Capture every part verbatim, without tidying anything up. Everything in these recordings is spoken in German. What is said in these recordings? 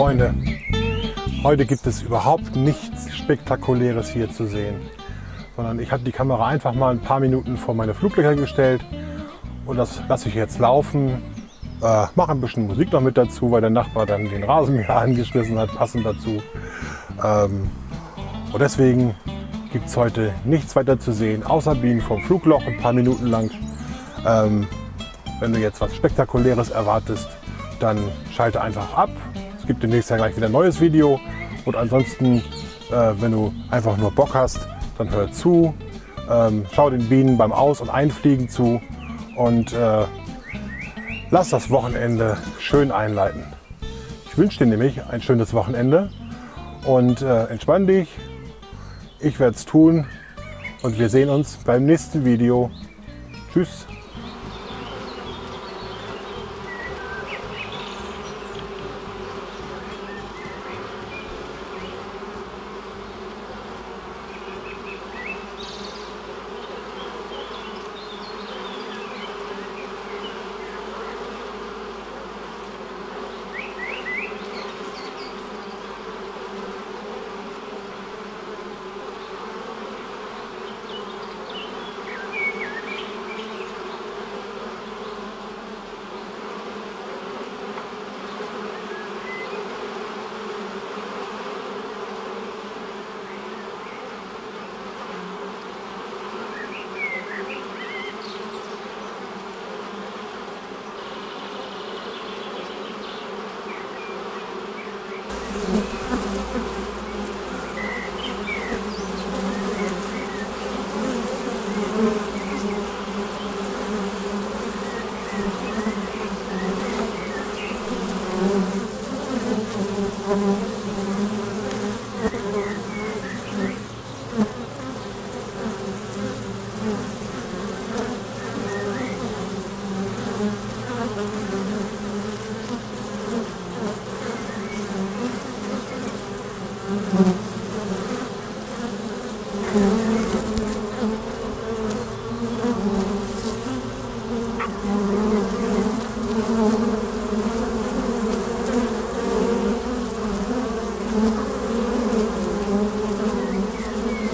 Freunde, heute gibt es überhaupt nichts Spektakuläres hier zu sehen, sondern ich habe die Kamera einfach mal ein paar Minuten vor meine Fluglöcher gestellt und das lasse ich jetzt laufen. Äh, mache ein bisschen Musik noch mit dazu, weil der Nachbar dann den Rasenmäher angeschmissen hat, passend dazu. Ähm, und deswegen gibt es heute nichts weiter zu sehen, außer Bienen vom Flugloch ein paar Minuten lang. Ähm, wenn du jetzt was Spektakuläres erwartest, dann schalte einfach ab. Es gibt demnächst ja gleich wieder ein neues Video. Und ansonsten, äh, wenn du einfach nur Bock hast, dann hör zu. Ähm, schau den Bienen beim Aus- und Einfliegen zu und äh, lass das Wochenende schön einleiten. Ich wünsche dir nämlich ein schönes Wochenende und äh, entspann dich. Ich werde es tun und wir sehen uns beim nächsten Video. Tschüss.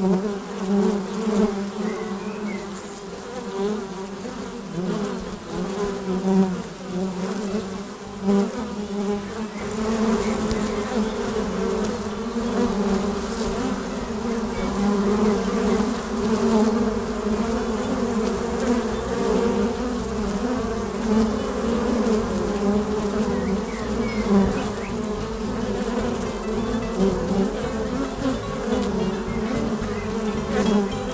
Thank you.